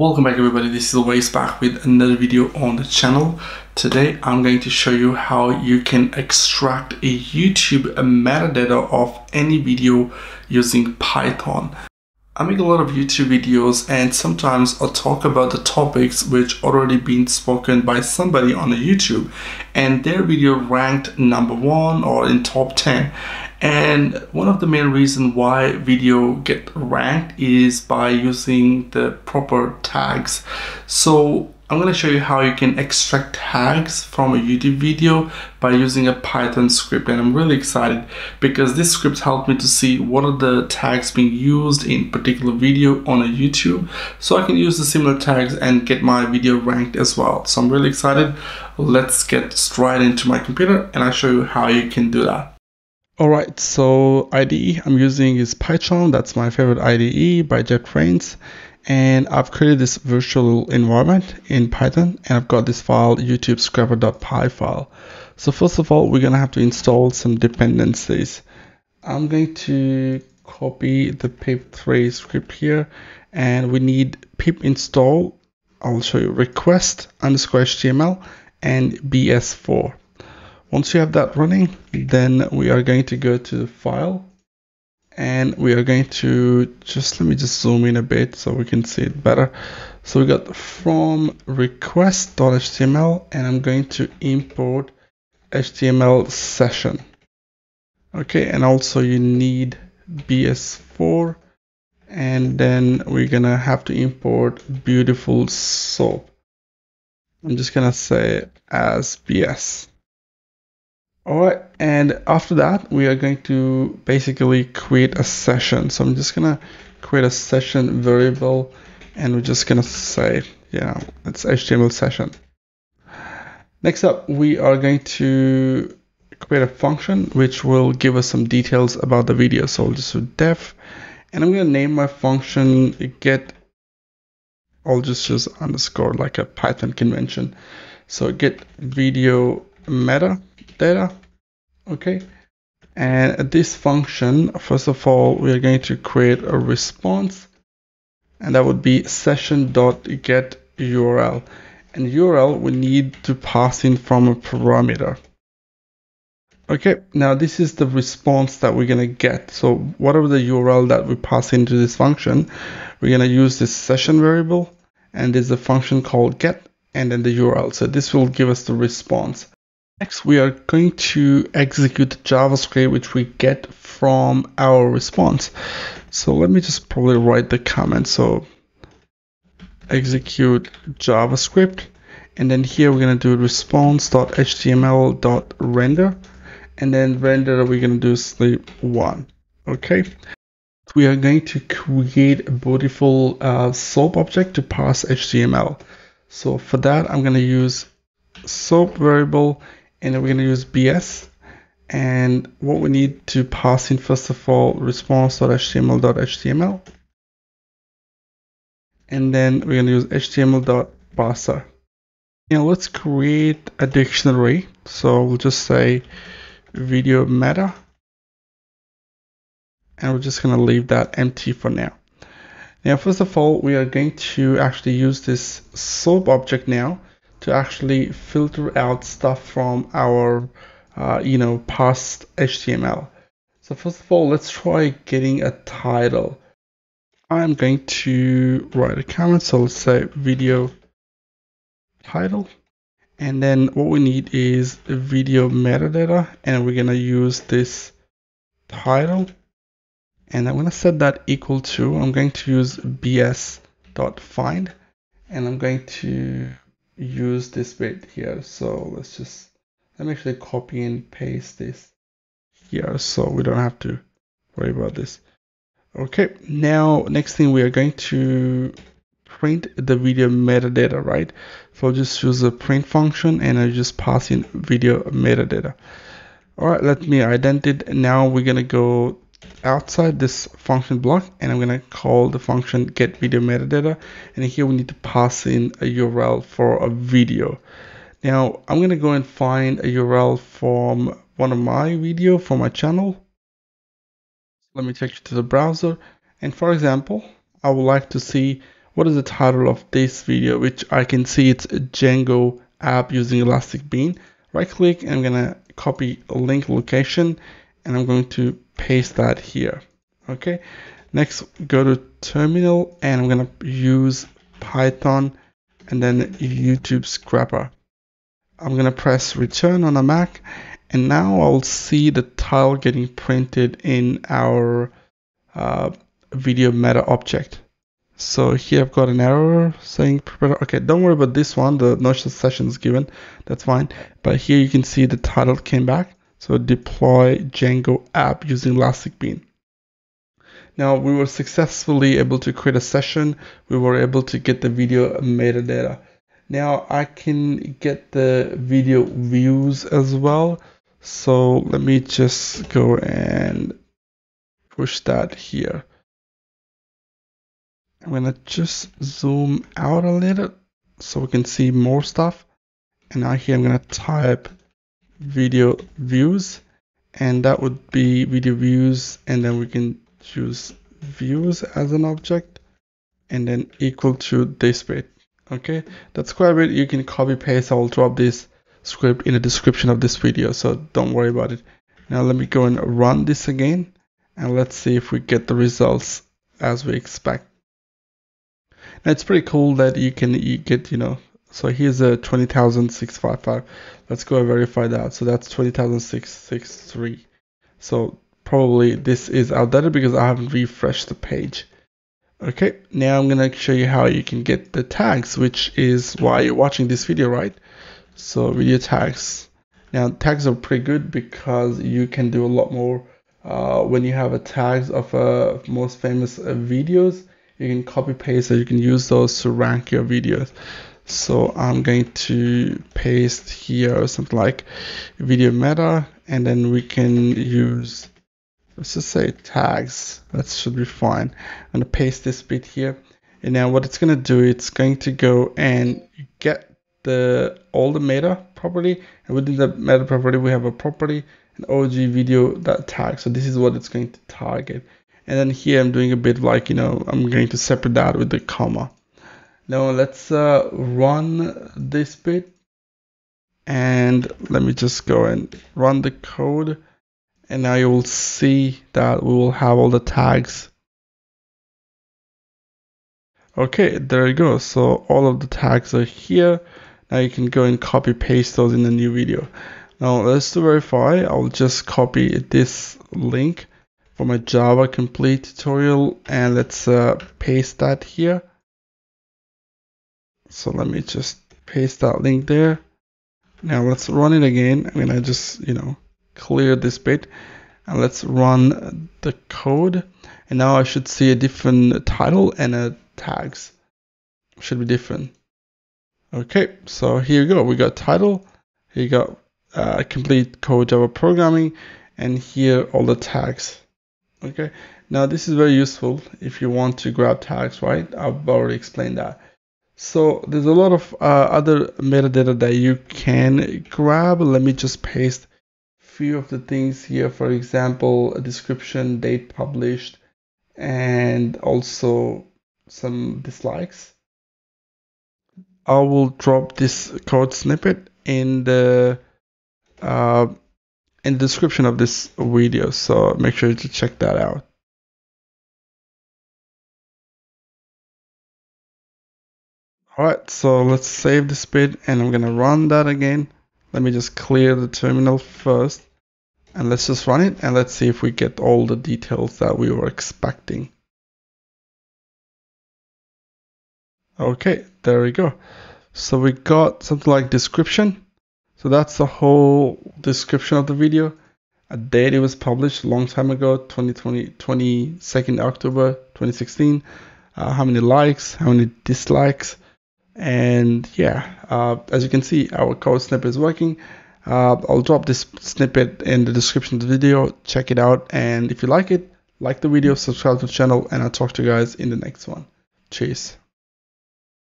Welcome back everybody, this is Waze back with another video on the channel. Today I'm going to show you how you can extract a YouTube metadata of any video using Python. I make a lot of YouTube videos and sometimes I'll talk about the topics which already been spoken by somebody on the YouTube and their video ranked number 1 or in top 10. And one of the main reasons why video get ranked is by using the proper tags. So I'm going to show you how you can extract tags from a YouTube video by using a Python script. And I'm really excited because this script helped me to see what are the tags being used in particular video on a YouTube. So I can use the similar tags and get my video ranked as well. So I'm really excited. Let's get straight into my computer and I'll show you how you can do that. Alright, so IDE I'm using is Python. That's my favorite IDE by JetBrains. And I've created this virtual environment in Python and I've got this file, youtube-scraper.py file. So first of all, we're going to have to install some dependencies. I'm going to copy the pip3 script here and we need pip install, I'll show you request_html and bs4. Once you have that running, then we are going to go to the file and we are going to let me just zoom in a bit so we can see it better. So we got from request.html and I'm going to import HTMLSession. Okay, and also you need bs4 and then we're gonna have to import Beautiful Soup. I'm just gonna say as bs. Alright, and after that, we are going to basically create a session. So I'm just going to create a session variable and we're just going to say, yeah, it's HTML session. Next up, we are going to create a function which will give us some details about the video. So I'll just do def and I'm going to name my function get. I'll just use underscore like a Python convention. So get video meta. Data. Okay, and at this function, first of all, we are going to create a response and that would be session.getURL, and URL we need to pass in from a parameter. Okay, now this is the response that we're going to get. So whatever the URL that we pass into this function, we're going to use this session variable and there's a function called get and then the URL. So this will give us the response. Next, we are going to execute the JavaScript which we get from our response. So let me just probably write the comment. So execute JavaScript and then here we're going to do response.html.render and then render we're going to do sleep1. Okay, we are going to create a beautiful soap object to pass HTML. So for that I'm going to use soap variable. And then we're going to use BS and what we need to pass in first of all response.html.html and then we're going to use html.parser. Now let's create a dictionary. So we'll just say video meta and we're just going to leave that empty for now. Now first of all we are going to actually use this soap object now to actually filter out stuff from our, past HTML. So first of all, let's try getting a title. I'm going to write a comment. So let's say video title. And then what we need is the video metadata. And we're gonna use this title. And I'm gonna set that equal to, I'm going to use bs.find. And I'm going to use this bit here. So let me actually copy and paste this here so we don't have to worry about this. Okay, now next thing we are going to print the video metadata, right? So I'll just use the print function and I'll just pass in video metadata. All right, let me ident it. Now we're gonna go outside this function block and I'm going to call the function get video metadata and here we need to pass in a URL for a video. Now I'm going to go and find a URL from one of my video for my channel. Let me take you to the browser and for example I would like to see what is the title of this video, which I can see it's a Django app using Elastic Bean. Right click, and I'm gonna copy link location and I'm going to paste that here. Okay, next go to terminal and I'm gonna use Python and then YouTube scrapper. I'm gonna press return on a Mac, and now I'll see the tile getting printed in our video meta object. So here I've got an error saying, okay, don't worry about this one, the notional session is given, that's fine. But here you can see the title came back. So deploy Django app using Elastic Bean. Now we were successfully able to create a session. We were able to get the video metadata. Now I can get the video views as well. So let me just go and push that here. I'm gonna just zoom out a little so we can see more stuff. And now here I'm gonna type video views, and that would be video views, and then we can choose views as an object and then equal to this bit. Okay, that square bit you can copy paste. I will drop this script in the description of this video, so don't worry about it. Now let me go and run this again and let's see if we get the results as we expect. Now it's pretty cool that you get, you know, so here's a 20,655. Let's go and verify that. So that's 20,663. So probably this is outdated because I haven't refreshed the page. Okay, now I'm gonna show you how you can get the tags, which is why you're watching this video, right? So video tags. Now tags are pretty good because you can do a lot more when you have a tags of most famous videos. You can copy paste, or you can use those to rank your videos. So I'm going to paste here something like video meta, and then we can use, let's just say tags. That should be fine. I'm gonna paste this bit here, and now what it's gonna do, it's going to go and get all the meta property, and within the meta property we have a property, an OG video that tag. So this is what it's going to target. And then here I'm doing a bit like, you know, I'm going to separate that with the comma. Now let's run this bit, and let me just go and run the code, and now you will see that we will have all the tags. Okay, there you go. So all of the tags are here. Now you can go and copy paste those in the new video. Now let's verify. I'll just copy this link for my Java complete tutorial, and let's paste that here. So let me just paste that link there. Now let's run it again. I'm gonna just, you know, clear this bit, and let's run the code. And now I should see a different title and a tags should be different. Okay, so here you go. We got title. Here you got complete code Java programming, and here all the tags. Okay, now this is very useful if you want to grab tags, right? I've already explained that. So there's a lot of other metadata that you can grab. Let me just paste a few of the things here. For example, a description, date published, and also some dislikes. I will drop this code snippet in the description of this video, so make sure to check that out. Alright, so let's save this bit, and I'm gonna run that again. Let me just clear the terminal first, and let's just run it, and let's see if we get all the details that we were expecting. Okay, there we go. So we got something like description. So that's the whole description of the video. A date it was published a long time ago, 22nd October 2016. How many likes, how many dislikes. And yeah, as you can see, our code snippet is working. I'll drop this snippet in the description of the video. Check it out. And if you like it, like the video, subscribe to the channel, and I'll talk to you guys in the next one. Cheers.